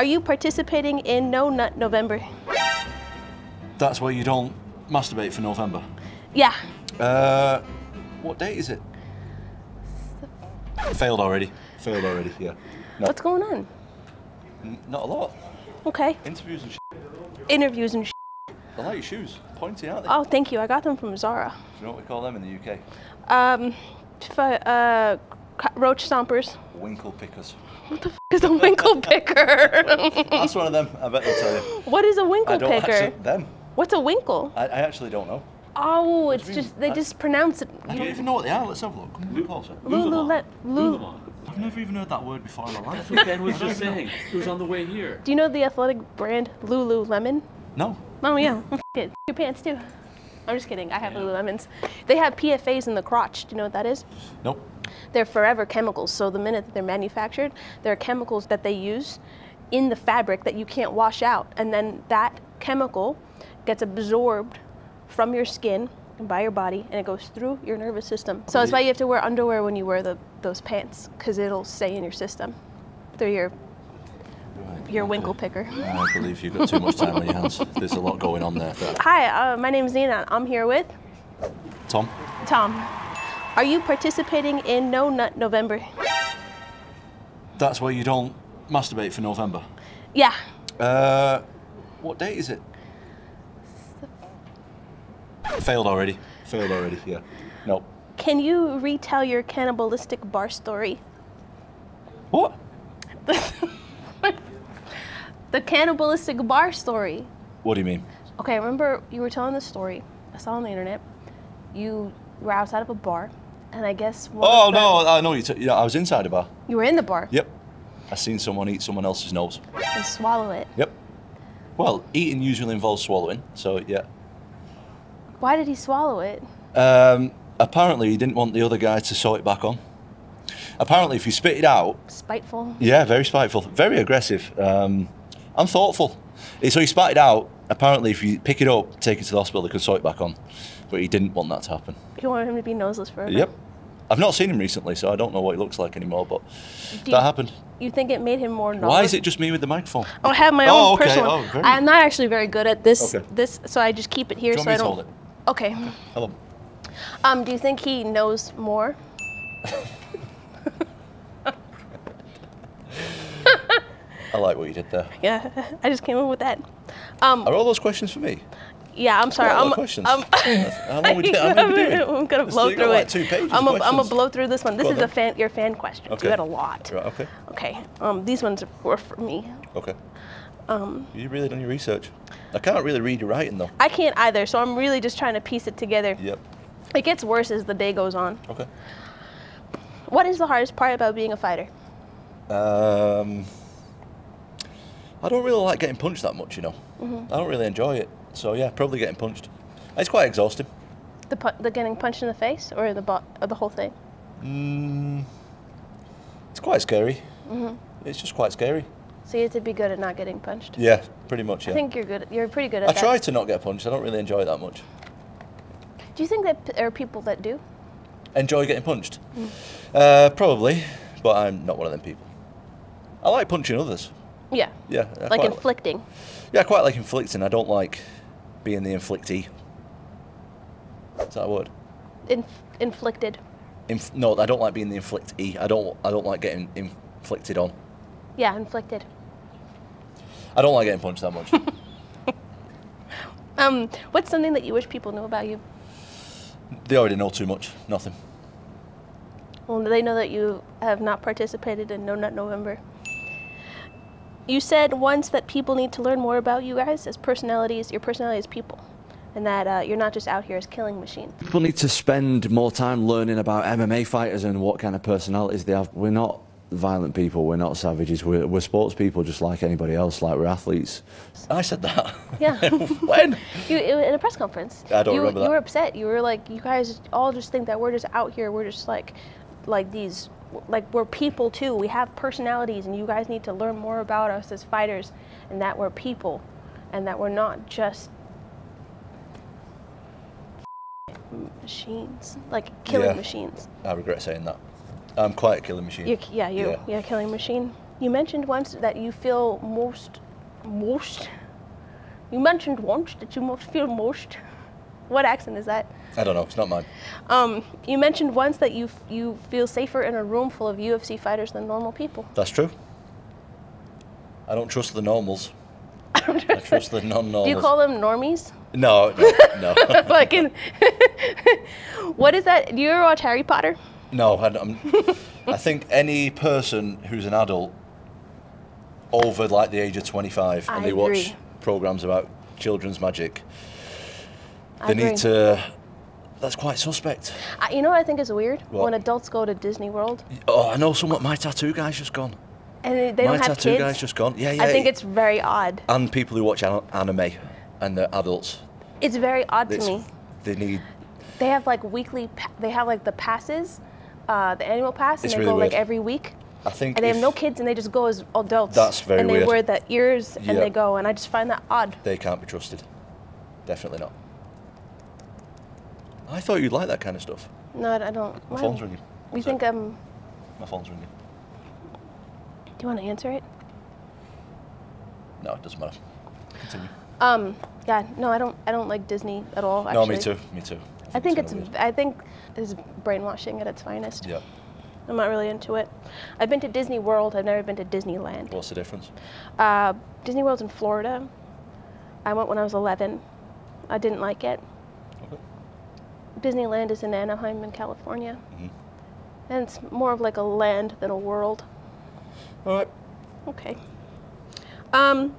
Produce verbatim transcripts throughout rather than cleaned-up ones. Are you participating in No Nut November? That's why you don't masturbate for November? Yeah. Uh, what date is it? Failed already. Failed already, yeah. No. What's going on? N not a lot. Okay. Interviews and sh**. Interviews and sh**. I like your shoes. Pointy, aren't they? Oh, thank you. I got them from Zara. Do you know what we call them in the U K? Um, uh, roach stompers. Winkle pickers. What the f*** is a winkle picker? That's one of them. I bet they'll tell you. What is a winkle I don't picker? Actually, them. What's a winkle? I, I actually don't know. Oh, it's just, they I, just pronounce it. I don't even know what they are. Let's have a look. Lululemon. Lululemon. I've never even heard that word before in my life. That's what Ben was just saying. It was on the way here. Do you know the athletic brand Lululemon? No. Oh, yeah. F your pants, too. I'm just kidding. I have yeah. Lululemons. They have P F A S in the crotch. Do you know what that is? Nope. They're forever chemicals. So the minute that they're manufactured, there are chemicals that they use in the fabric that you can't wash out. And then that chemical gets absorbed from your skin and by your body, and it goes through your nervous system. So that's why you have to wear underwear when you wear the, those pants, because it'll stay in your system through your right. your winkle picker. I believe you've got too much time on your hands. There's a lot going on there. Hi, uh, my name's Nina. I'm here with... Tom. Tom. Are you participating in No Nut November? That's why you don't masturbate for November? Yeah. Uh, what date is it? Failed already. Failed already, yeah. Nope. Can you retell your cannibalistic bar story? What? The cannibalistic bar story. What do you mean? Okay, I remember you were telling this story. I saw on the internet. You were outside of a bar, and I guess one Oh, of no, I know. You t yeah, I was inside a bar. You were in the bar? Yep. I seen someone eat someone else's nose. And swallow it? Yep. Well, eating usually involves swallowing, so yeah. Why did he swallow it? Um, apparently, he didn't want the other guy to sew it back on. Apparently, if you spit it out... Spiteful. Yeah, very spiteful. Very aggressive. Um, and thoughtful. So he spat it out. Apparently, if you pick it up, take it to the hospital, they can sew it back on. But he didn't want that to happen. You wanted him to be noseless forever? Yep. I've not seen him recently, so I don't know what he looks like anymore, but Do that you, happened. You think it made him more novel? Why is it just me with the microphone? Oh, I have my oh, own okay. personal oh, very... I'm not actually very good at this, okay. this, so I just keep it here. Do you want so me I don't... to hold it? Okay. Hello. Um, do you think he knows more? I like what you did there. Yeah, I just came up with that. Um, Are all those questions for me? Yeah, I'm sorry. I'm, questions. I'm, How long we did, I'm, I'm gonna blow through got, like, it. Two pages I'm gonna blow through this one. This Go is on. a fan, your fan question. Okay. You had a lot. Right, okay. Okay. Um, these ones were for me. Okay. Um, you really done your research. I can't really read your writing though. I can't either, so I'm really just trying to piece it together. Yep. It gets worse as the day goes on. Okay. What is the hardest part about being a fighter? Um, I don't really like getting punched that much, you know. Mm-hmm. I don't really enjoy it. So yeah, probably getting punched. It's quite exhausting. The pu the getting punched in the face or the bo or the whole thing? Mm, it's quite scary. Mm-hmm. It's just quite scary. So you have to be good at not getting punched? Yeah, pretty much, yeah. I think you're good. You're pretty good at I that. I try to not get punched. I don't really enjoy it that much. Do you think that there are people that do? Enjoy getting punched? Mm. Uh, probably, but I'm not one of them people. I like punching others. Yeah. Yeah. I like inflicting? Like, yeah, I quite like inflicting. I don't like being the inflictee. Is that a word? Inf inflicted? Inf no, I don't like being the inflictee. I don't, I don't like getting inflicted on. Yeah, inflicted. I don't like getting punched that much. um, what's something that you wish people knew about you? They already know too much. Nothing. Well, they know that you have not participated in No Nut November. You said once that people need to learn more about you guys as personalities. Your personality is people. And that uh, you're not just out here as killing machines. People need to spend more time learning about M M A fighters and what kind of personalities they have. We're not violent people, we're not savages, we're, we're sports people just like anybody else, like we're athletes. I said that. Yeah. When? You, in a press conference. I don't you, remember that. You were upset, you were like, you guys all just think that we're just out here, we're just like, like these, like we're people too, we have personalities and you guys need to learn more about us as fighters and that we're people and that we're not just machines, like killing yeah, machines. I regret saying that. I'm quite a killing machine. You're, yeah, you're, yeah, you're a killing machine. You mentioned once that you feel most, most, you mentioned once that you most feel most. What accent is that? I don't know, it's not mine. Um, you mentioned once that you, you feel safer in a room full of U F C fighters than normal people. That's true. I don't trust the normals. I, don't trust I trust the non-normals. Do you call them normies? No, no, no. Fucking. What is that? Do you ever watch Harry Potter? No, I, I'm, I think any person who's an adult over like the age of twenty-five I and they agree. watch programs about children's magic, they I need agree. to. That's quite suspect. Uh, you know what I think is weird? What? When adults go to Disney World. Oh, I know someone. My tattoo guy's just gone. And they don't My have tattoo kids? guy's just gone. Yeah, yeah. I think it's very odd. And people who watch anime and they're adults. It's very odd it's, to me. They need. They have like weekly. Pa they have like the passes, uh, the annual pass, and they really go weird. like every week. I think. And they have no kids, and they just go as adults. That's very weird. And they weird. wear the ears, and yeah. they go, and I just find that odd. They can't be trusted. Definitely not. I thought you'd like that kind of stuff. No, I don't. My phone's ringing. You think I'm? My phone's ringing. Do you want to answer it? No, it doesn't matter. Continue. Um. Yeah. No, I don't. I don't like Disney at all. Actually. No, me too. Me too. I think it's, it's I think it's brainwashing at its finest. Yeah. I'm not really into it. I've been to Disney World. I've never been to Disneyland. What's the difference? Uh, Disney World's in Florida. I went when I was eleven. I didn't like it. Okay. Disneyland is in Anaheim in California. Mm-hmm. And it's more of like a land than a world. All right. Okay. Um,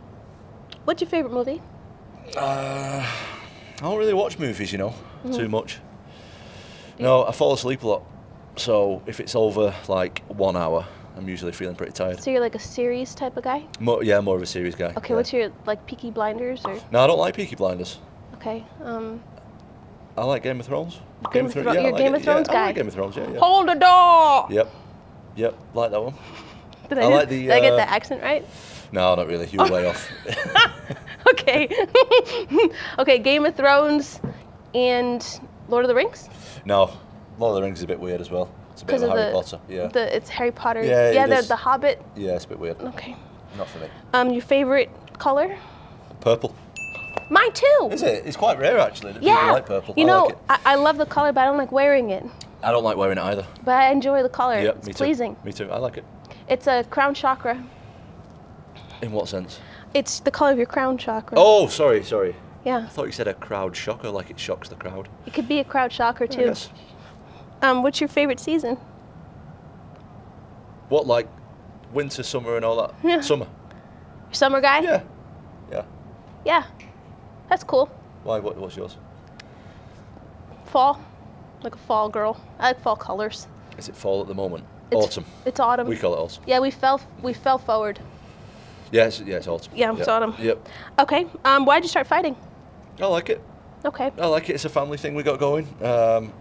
what's your favorite movie? Uh, I don't really watch movies, you know. Mm-hmm. Too much. Yeah. No, I fall asleep a lot. So if it's over like one hour, I'm usually feeling pretty tired. So you're like a series type of guy? More, yeah, more of a series guy. Okay, yeah. What's your like Peaky Blinders or? No, I don't like Peaky Blinders. Okay. Um. I like Game of Thrones. Game, Game of Thro Thro yeah, you're like Game of Thrones yeah, guy. I like Game of Thrones. Yeah, yeah. Hold the door. Yep. Yep. Like that one. Did I, I like the, did uh, I get the accent right? No, not really. You were oh. way off. Okay. Okay. Game of Thrones. And Lord of the Rings? No, Lord of the Rings is a bit weird as well. It's a bit of, of Harry the, Potter. Yeah, the, it's Harry Potter. Yeah, yeah, the, the Hobbit. Yeah, it's a bit weird. Okay, not for me. Um, your favorite color? Purple. Mine too. Is it? It's quite rare actually. That yeah, people like purple. You I know, like I, I love the color, but I don't like wearing it. I don't like wearing it either. But I enjoy the color. Yep, it's me pleasing. Too. Me too. I like it. It's a crown chakra. In what sense? It's the color of your crown chakra. Oh, sorry, sorry. Yeah. I thought you said a crowd shocker, like it shocks the crowd. It could be a crowd shocker too. Yes. Um, what's your favorite season? What, like winter, summer, and all that? Yeah. Summer. Your summer guy? Yeah. Yeah. Yeah. That's cool. Why? What, what's yours? Fall. Like a fall girl. I like fall colors. Is it fall at the moment? It's autumn. It's autumn. We call it autumn. Yeah, we fell. We fell forward. Yeah, it's, yeah, it's autumn. Yeah, it's yeah. autumn. Yep. Okay. Um, why did you start fighting? I like it. Okay. I like it. It's a family thing we got going. Um,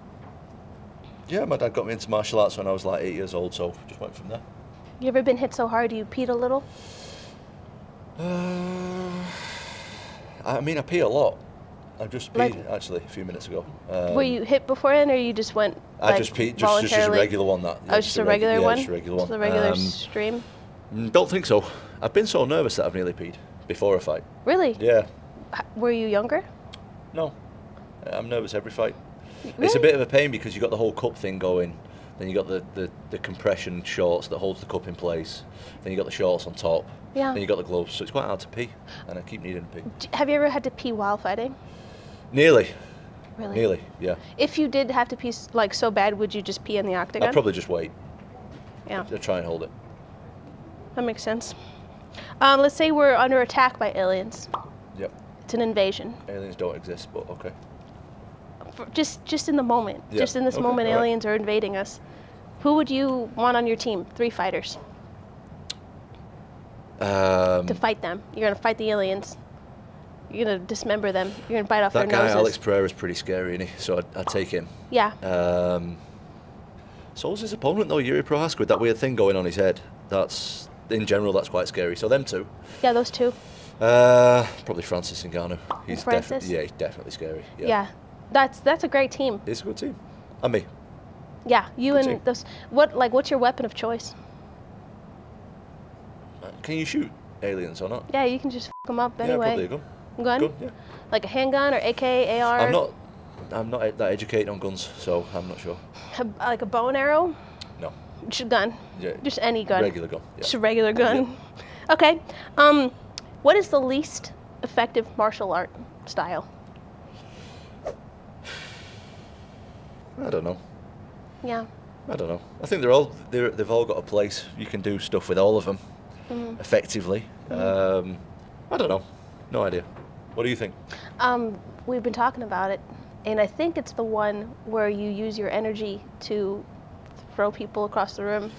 yeah, my dad got me into martial arts when I was like eight years old, so just went from there. You ever been hit so hard you peed a little? Uh, I mean, I pee a lot. I just peed like, actually a few minutes ago. Um, were you hit before then, or you just went? Like, I just peed, just, just a regular one. That. Yeah, oh, just a regular regu one. Yeah, just a regular one. Just a regular um, stream. Don't think so. I've been so nervous that I've nearly peed before a fight. Really? Yeah. Were you younger? No. I'm nervous every fight. Really? It's a bit of a pain because you've got the whole cup thing going, then you've got the, the, the compression shorts that holds the cup in place, then you've got the shorts on top, yeah. then you've got the gloves, so it's quite hard to pee, and I keep needing to pee. Have you ever had to pee while fighting? Nearly. Really? Nearly, yeah. If you did have to pee like so bad, would you just pee in the octagon? I'd probably just wait. Yeah. I'd try and hold it. That makes sense. Um, let's say we're under attack by aliens. Yep. It's an invasion. Aliens don't exist, but okay. For just, just in the moment. Yep. Just in this okay. moment, All aliens right. are invading us. Who would you want on your team? Three fighters. Um, to fight them. You're going to fight the aliens. You're going to dismember them. You're going to bite off their noses. That guy, Alex Pereira, is pretty scary, isn't he? So I'd, I'd take him. Yeah. Um, so was his opponent, though, Jiri Prochazka, with that weird thing going on his head. That's... In general, that's quite scary. So them two. Yeah, those two. Uh, probably Francis Ngannou. He's definitely yeah, he's definitely scary. Yeah. yeah, that's that's a great team. It's a good team, and me. Yeah, you good and team. those. What like what's your weapon of choice? Can you shoot aliens or not? Yeah, you can just f them up anyway. Yeah, probably a gun. Gun? Gun, yeah. Like a handgun or A K, A R? I'm not, I'm not that educated on guns, so I'm not sure. A, like a bow and arrow? No. Just a gun? Yeah. Just any gun? Regular gun. Yeah. Just a regular gun. Yeah. Okay. Um, what is the least effective martial art style? I don't know. Yeah. I don't know. I think they're all, they're, they've all got a place. You can do stuff with all of them mm. effectively. Mm. Um, I don't know. No idea. What do you think? Um, we've been talking about it, and I think it's the one where you use your energy to throw people across the room.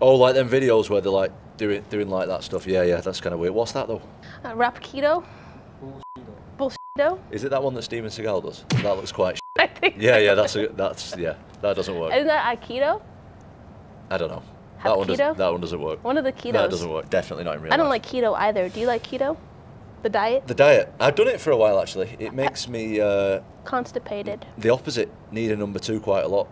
Oh, like them videos where they're like doing doing like that stuff. Yeah, yeah, that's kind of weird. What's that though? Uh, Rapikido. Bullshito. Bullshito. Is it that one that Steven Seagal does? That looks quite. Sh I think. Yeah, yeah, that's a, that's yeah, that doesn't work. Isn't that Aikido? I don't know. Hapkido? That one doesn't. That one doesn't work. One of the ketos. That doesn't work. Definitely not in real life. I don't like keto either. Do you like keto? The diet? The diet. I've done it for a while, actually. It makes me... Uh, constipated. The opposite. Need a number two quite a lot.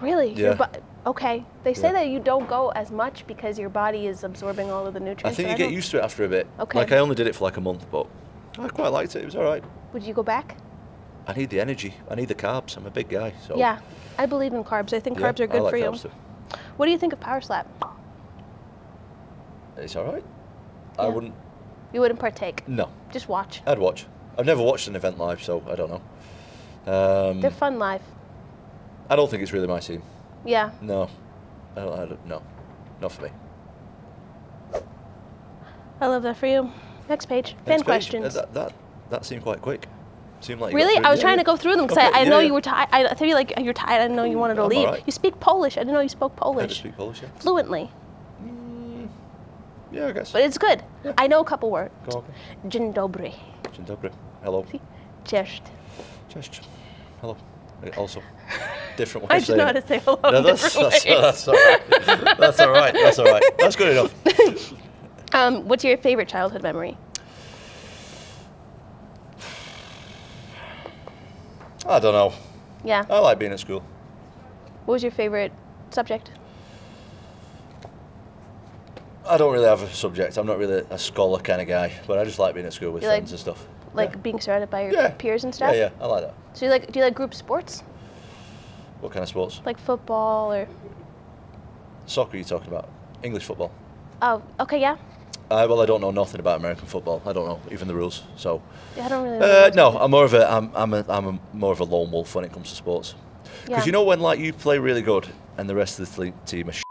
Really? Yeah. Your okay. They say yeah. that you don't go as much because your body is absorbing all of the nutrients. I think you I get don't... used to it after a bit. Okay. Like, I only did it for like a month, but I quite liked it. It was all right. Would you go back? I need the energy. I need the carbs. I'm a big guy, so... Yeah. I believe in carbs. I think yeah, carbs are good I like for carbs you. Too. What do you think of Power Slap? It's all right. Yeah. I wouldn't... You wouldn't partake? No. Just watch? I'd watch. I've never watched an event live, so I don't know. Um, They're fun live. I don't think it's really my scene. Yeah. No. I don't, I don't, no. Not for me. I love that for you. Next page. Next Fan page. questions. Uh, that, that, that seemed quite quick. Seemed like really? I was trying to go through them because okay, I, I yeah, know yeah. you were tired. I feel like you're tired. I didn't know you wanted to I'm leave. Right. You speak Polish. I didn't know you spoke Polish. I do speak Polish, yeah. Fluently. Yeah, I guess. But it's good. Yeah. I know a couple words. Go on. Dzień dobry. Dzień dobry. Hello. Cześć. Cześć. Hello. Also, different ways. I just know how to say hello. No, that's, that's, that's all right. That's all right. That's all right. That's good enough. um, what's your favorite childhood memory? I don't know. Yeah. I like being at school. What was your favorite subject? I don't really have a subject. I'm not really a scholar kind of guy, but I just like being at school with you friends like, and stuff. Like yeah. being surrounded by your yeah. peers and stuff? Yeah, yeah, I like that. So you like, do you like group sports? What kind of sports? Like football or? Soccer you're talking about, English football. Oh, okay, yeah. Uh, well, I don't know nothing about American football. I don't know, even the rules, so. Yeah, I don't really know. Uh, no, I'm more of a, I'm, I'm a, I'm a more of a lone wolf when it comes to sports. Because yeah. you know when like you play really good and the rest of the team are shit?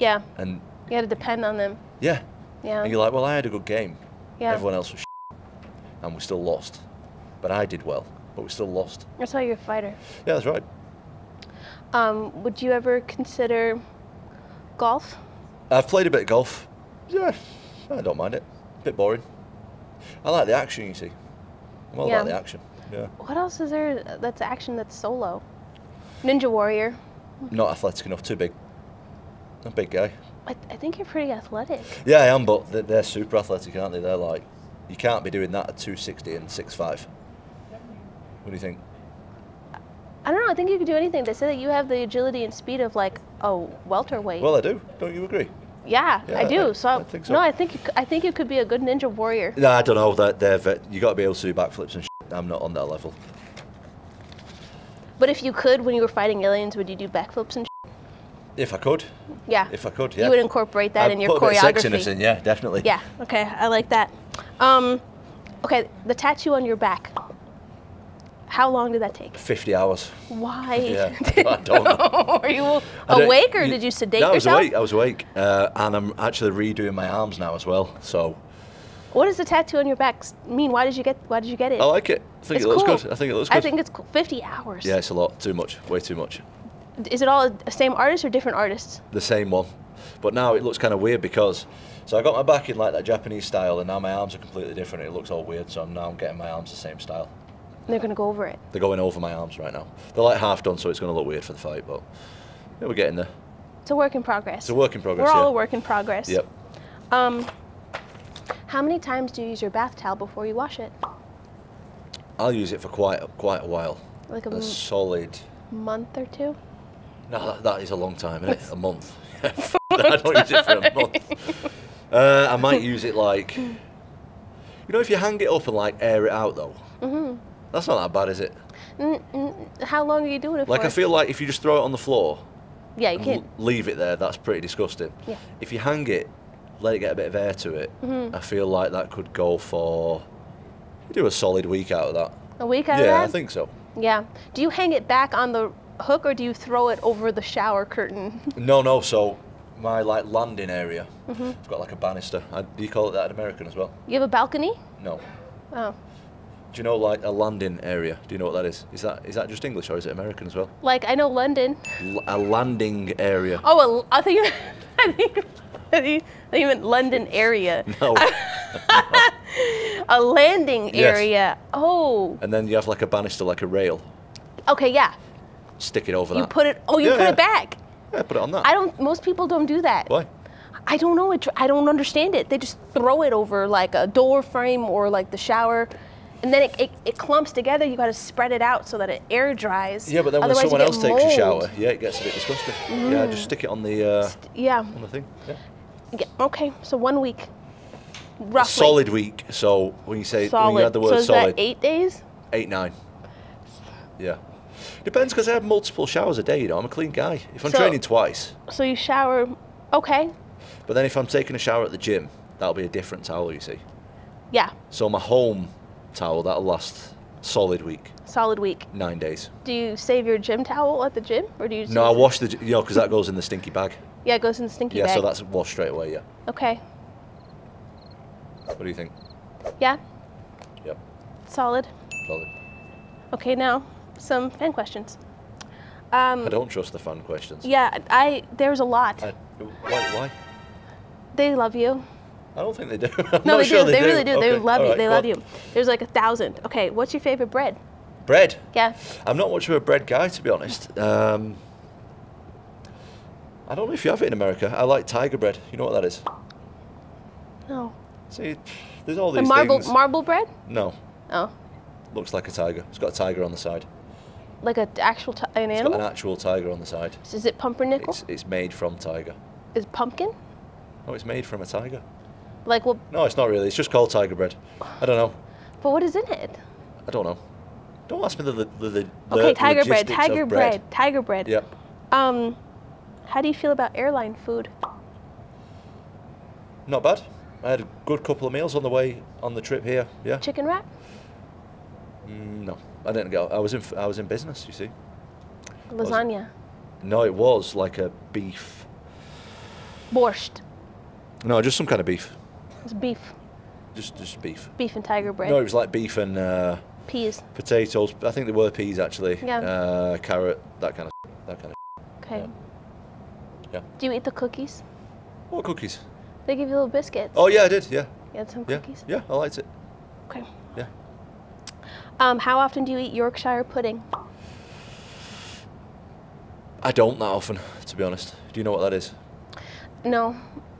Yeah. And you had to depend on them. Yeah. Yeah. And you're like, well, I had a good game. Yeah. Everyone else was shit, and we still lost. But I did well, but we still lost. That's why you're a fighter. Yeah, that's right. Um, would you ever consider golf? I've played a bit of golf. Yeah, I don't mind it. A bit boring. I like the action, you see. I'm all yeah. about the action. Yeah. What else is there that's action that's solo? Ninja Warrior. Not athletic enough, too big. I'm a big guy. I, th I think you're pretty athletic. Yeah, I am, but they're, they're super athletic, aren't they? They're like, you can't be doing that at two sixty and six five. What do you think? I don't know. I think you can do anything. They say that you have the agility and speed of like, oh, welterweight. Well, I do. Don't you agree? Yeah, yeah I do. I, so, I think so no, I think you, I think you could be a good Ninja Warrior. No, I don't know. They're, they're, you got to be able to do backflips and shit. I'm not on that level. But if you could, when you were fighting aliens, would you do backflips and shit? If I could. Yeah. If I could, yeah. You would incorporate that I'd in your put choreography. A bit of sexiness in, yeah, definitely. Yeah, okay, I like that. Um, okay, the tattoo on your back, how long did that take? fifty hours. Why? Yeah, I don't know. Were you awake or you, did you sedate no, yourself? No, I was awake, I was awake. Uh, and I'm actually redoing my arms now as well, so. What does the tattoo on your back mean? Why did you get, why did you get it? I like it. I think it's it looks cool. good. I think it looks good. I think it's cool. fifty hours. Yeah, it's a lot, too much, way too much. Is it all the same artist or different artists? The same one. But now it looks kind of weird because, so I got my back in like that Japanese style and now my arms are completely different. It looks all weird, so now I'm getting my arms the same style. They're going to go over it? They're going over my arms right now. They're like half done, so it's going to look weird for the fight, but yeah, we're getting there. It's a work in progress. It's a work in progress, We're all yeah. a work in progress. Yep. Um, how many times do you use your bath towel before you wash it? I'll use it for quite, quite a while. Like a, a solid... month or two? No, that, that is a long time, isn't it? A month. I don't use it for a month. Uh, I might use it like, you know, if you hang it up and like air it out though. Mm-hmm. That's not that bad, is it? Mm-mm. How long are you doing it like for? Like I feel like if you just throw it on the floor. Yeah, you can leave it there. That's pretty disgusting. Yeah. If you hang it, let it get a bit of air to it. Mm-hmm. I feel like that could go for. You do a solid week out of that. A week out yeah, of that? Yeah, I think so. Yeah. Do you hang it back on the hook or do you throw it over the shower curtain? No, no. So my like landing area, mm-hmm. I've got like a banister. I, do you call it that in American as well? You have a balcony? No. Oh. Do you know like a landing area? Do you know what that is? Is that is that just English or is it American as well? Like I know London. L a landing area. Oh, a, I think I think I think you meant London area. No. A landing yes. area. Oh. And then you have like a banister, like a rail. Okay, yeah. Stick it over you that. You put it. Oh, you yeah, put yeah. it back. Yeah, put it on that. I don't. Most people don't do that. Why? I don't know. It, I don't understand it. They just throw it over like a door frame or like the shower. And then it, it, it clumps together. You got to spread it out so that it air dries. Yeah, but then otherwise when someone else mold. takes a shower, yeah, it gets a bit disgusting. Mm. Yeah, just stick it on the uh, St yeah on the thing. Yeah. yeah. Okay, so one week, roughly. A solid week. So when you say solid. when you add the word so is solid, that eight days. Eight nine. Yeah, depends because I have multiple showers a day. You know, I'm a clean guy. If I'm so, training twice. So you shower, okay. But then if I'm taking a shower at the gym, that'll be a different towel. You see. Yeah. So my home towel that'll last solid week. Solid week. Nine days. Do you save your gym towel at the gym, or do you? Just no, I wash the you know because that goes in the stinky bag. Yeah, it goes in the stinky yeah, bag. Yeah, so that's washed straight away. Yeah. Okay. What do you think? Yeah. Yep. Solid. Solid. Okay, now some fan questions. Um, I don't trust the fan questions. Yeah, I there's a lot. I, why? Why? They love you. I don't think they do. I'm no, they do. Sure they, they do. really do. Okay. They love right, you. They love on. you. There's like a thousand. Okay, what's your favorite bread? Bread? Yeah. I'm not much of a bread guy, to be honest. Um, I don't know if you have it in America. I like tiger bread. You know what that is? No. See, there's all these the marble, things. Marble bread? No. Oh. Looks like a tiger. It's got a tiger on the side. Like a actual ti an animal? It's got an actual tiger on the side. So is it pumpernickel? It's, it's made from tiger. Is it pumpkin? No, it's made from a tiger. Like what? No, it's not really. It's just called tiger bread. I don't know. But what is in it? I don't know. Don't ask me the the the, the okay, tiger bread, tiger bread, bread, tiger bread. Yep. Um, how do you feel about airline food? Not bad. I had a good couple of meals on the way on the trip here. Yeah. Chicken wrap? Mm, no, I didn't go. I was in I was in business. You see. Lasagna. No, it was like a beef. Borscht. No, just some kind of beef. It's beef. Just, just beef. Beef and tiger bread. No, it was like beef and uh, peas, potatoes. I think they were peas actually. Yeah. Uh, carrot, that kind of. That kind of. Okay. Yeah. yeah. Do you eat the cookies? What cookies? They give you little biscuits. Oh yeah, I did. Yeah. You had some cookies. Yeah, yeah I liked it. Okay. Yeah. Um, how often do you eat Yorkshire pudding? I don't that often, to be honest. Do you know what that is? No,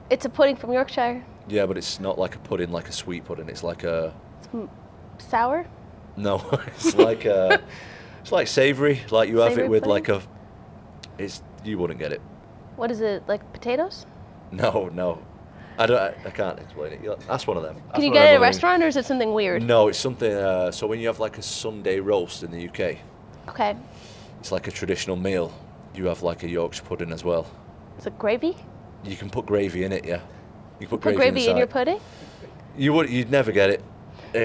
it's a pudding from Yorkshire. Yeah, but it's not like a pudding, like a sweet pudding. It's like a it's sour. No, it's like a, it's like savoury. Like you have savory it with pudding? Like a. It's you wouldn't get it. What is it like? Potatoes? No, no, I don't. I, I can't explain it. You'll, ask one of them. Ask Can you get it at a restaurant, or is it something weird? No, it's something. Uh, so when you have like a Sunday roast in the U K, okay, it's like a traditional meal. You have like a Yorkshire pudding as well. Is it gravy? You can put gravy in it, yeah. You put, put gravy, gravy in your pudding? You would, you'd never get it.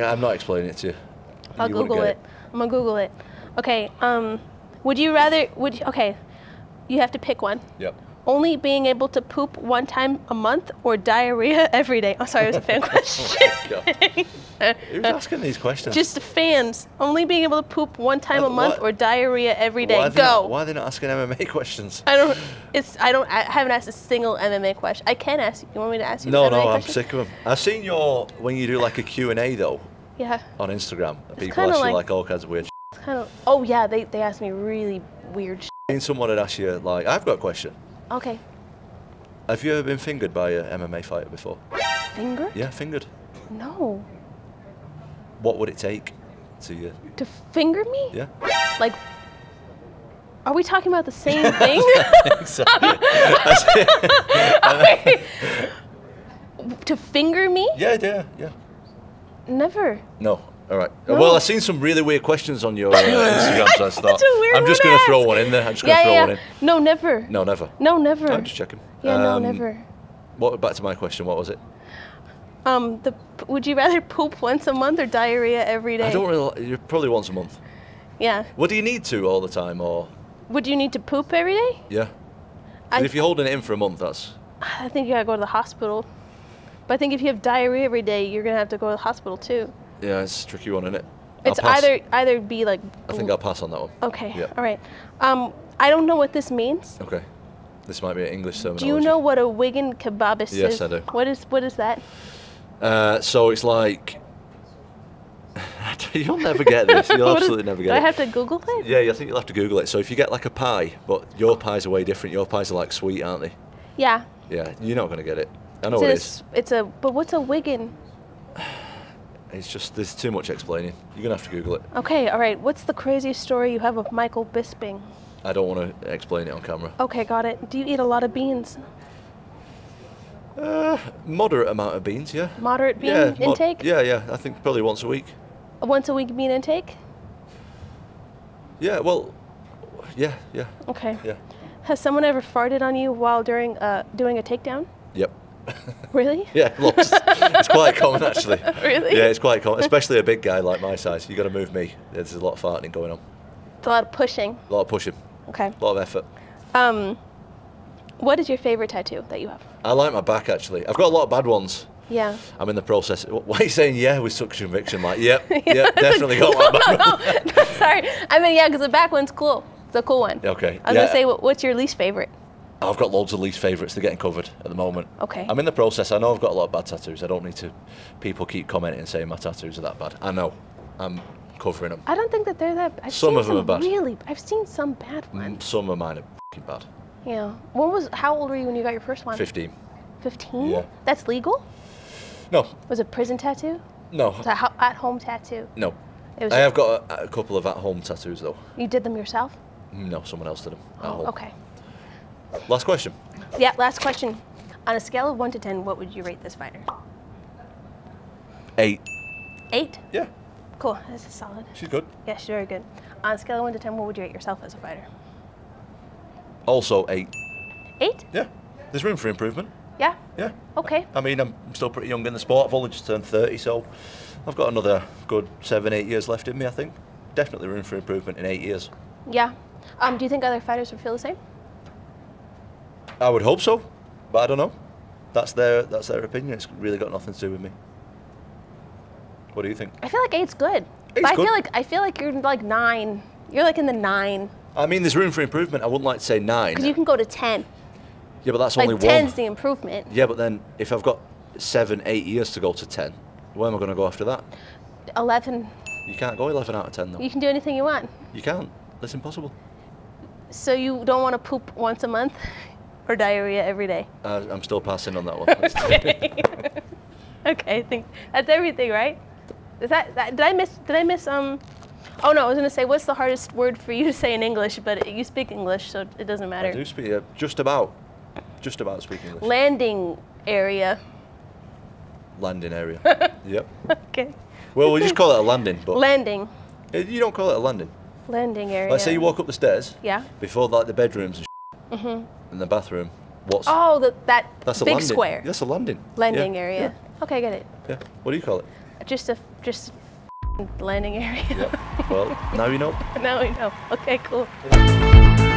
I'm not explaining it to you. I'll you Google it. it. I'm gonna Google it. Okay. Um, would you rather? Would you, okay. You have to pick one. Yep. Only being able to poop one time a month or diarrhea every day. Oh, sorry, it was a fan question. Oh who's asking these questions? Just the fans. Only being able to poop one time uh, a month what? or diarrhea every day. Why Go. Not, why are they not asking M M A questions? I don't. It's. I don't. I haven't asked a single M M A question. I can ask you. You want me to ask you? No, an M M A no. Question? I'm sick of them. I've seen your when you do like a Q and A though. Yeah. On Instagram, it's people ask you like, like all kinds of weird. It's kind of. Oh yeah, they they asked me really weird. I mean, someone had asked you like, I've got a question. Okay. Have you ever been fingered by an M M A fighter before? Fingered? Yeah, fingered. No. What would it take to you? To finger me? Yeah. Like, are we talking about the same thing? I think so. I mean, to finger me? Yeah, yeah, yeah. Never. No. All right. No. Well, I've seen some really weird questions on your uh, Instagram, so I thought I'm just going to throw one in there. I'm just going to yeah, throw yeah. one in. No, never. No, never. No, never. I'm just checking. Yeah, um, no, never. What? Back to my question. What was it? Um, the would you rather poop once a month or diarrhea every day? I don't really. You're probably once a month. Yeah. What do you need to all the time, or? Would you need to poop every day? Yeah. And if you're holding it in for a month, that's. I think you gotta go to the hospital. But I think if you have diarrhea every day, you're gonna have to go to the hospital too. Yeah, it's a tricky one, isn't it? I'll it's pass. either either be like. I think I'll pass on that one. Okay. Yeah. All right. Um, I don't know what this means. Okay. This might be an English terminology. Do you know what a Wigan kebab is? Yes, I do. What is what is that? Uh, so it's like. You'll never get this. You'll absolutely never get it. Do I have to Google it? Yeah, I think you'll have to Google it. So if you get like a pie, but your pies are way different. Your pies are like sweet, aren't they? Yeah. Yeah, you're not going to get it. I know it is. It's a, but what's a Wigan? It's just, there's too much explaining. You're going to have to Google it. Okay, all right. What's the craziest story you have of Michael Bisping? I don't want to explain it on camera. Okay, got it. Do you eat a lot of beans? Uh, moderate amount of beans, yeah. Moderate bean yeah, intake? Mod yeah, yeah. I think probably once a week. Once a week bean intake? Yeah, well, yeah, yeah. Okay. Yeah. Has someone ever farted on you while during uh, doing a takedown? Yep. Really? Yeah, lots. It's quite common, actually. Really? Yeah, it's quite common, especially a big guy like my size. You got to move me. There's a lot of farting going on. It's a lot of pushing. A lot of pushing. Okay. A lot of effort. Um, what is your favorite tattoo that you have? I like my back, actually. I've got a lot of bad ones. Yeah. I'm in the process. Why are you saying yeah with such conviction? Like, yep, yeah, yep, definitely got one. No, no, no. Sorry. I mean, yeah, because the back one's cool. It's a cool one. Okay. I was yeah. going to say, what's your least favourite? I've got loads of least favourites. They're getting covered at the moment. Okay. I'm in the process. I know I've got a lot of bad tattoos. I don't need to... People keep commenting saying my tattoos are that bad. I know. I'm covering them. I don't think that they're that... I've some seen of them some are bad. Really, I've seen some bad ones. Some of mine are f***ing bad. Yeah. When was... How old were you when you got your first one? fifteen. fifteen? Yeah. That's legal? No. Was it a prison tattoo? No. Was it an at-home tattoo? No. It was I have got a, a couple of at-home tattoos, though. You did them yourself? No, someone else did them at oh, home. Okay. Last question. Yeah, last question. On a scale of one to ten, what would you rate this fighter? eight. eight? Yeah. Cool. This is solid. She's good. Yeah, she's very good. On a scale of one to ten, what would you rate yourself as a fighter? Also eight. eight? Yeah. There's room for improvement. Yeah? Yeah. Okay. I mean, I'm still pretty young in the sport. I've only just turned thirty, so I've got another good seven, eight years left in me, I think. Definitely room for improvement in eight years. Yeah. Um, do you think other fighters would feel the same? I would hope so, but I don't know. That's their, that's their opinion. It's really got nothing to do with me. What do you think? I feel like eight's good. eight's but I good. feel like I feel like you're like nine. You're like in the nine. I mean, there's room for improvement. I wouldn't like to say nine. Because you can go to ten. Yeah, but that's like only one. ten's the improvement. Yeah, but then if I've got seven, eight years to go to ten, where am I going to go after that? eleven. You can't go eleven out of ten, though. You can do anything you want. You can't. That's impossible. So you don't want to poop once a month or diarrhea every day? Uh, I'm still passing on that one. Okay. Okay, I think that's everything, right? Is that, that did I miss? Did I miss? Um. Oh no, I was going to say, what's the hardest word for you to say in English? But you speak English, so it doesn't matter. I do speak uh, just about. Just about speaking English. Landing area. Landing area. Yep. Okay. Well, we just call it a landing, but landing. You don't call it a landing. Landing area. Like, say you walk up the stairs. Yeah. Before like the bedrooms and shit, mm-hmm. and the bathroom. What's? Oh, the, that. That's a big landing. square. That's a landing. Landing yeah. area. Yeah. Okay, I get it. Yeah. What do you call it? Just a just landing area. Yeah. Well, now you know. Now we know. Okay, cool. Yeah.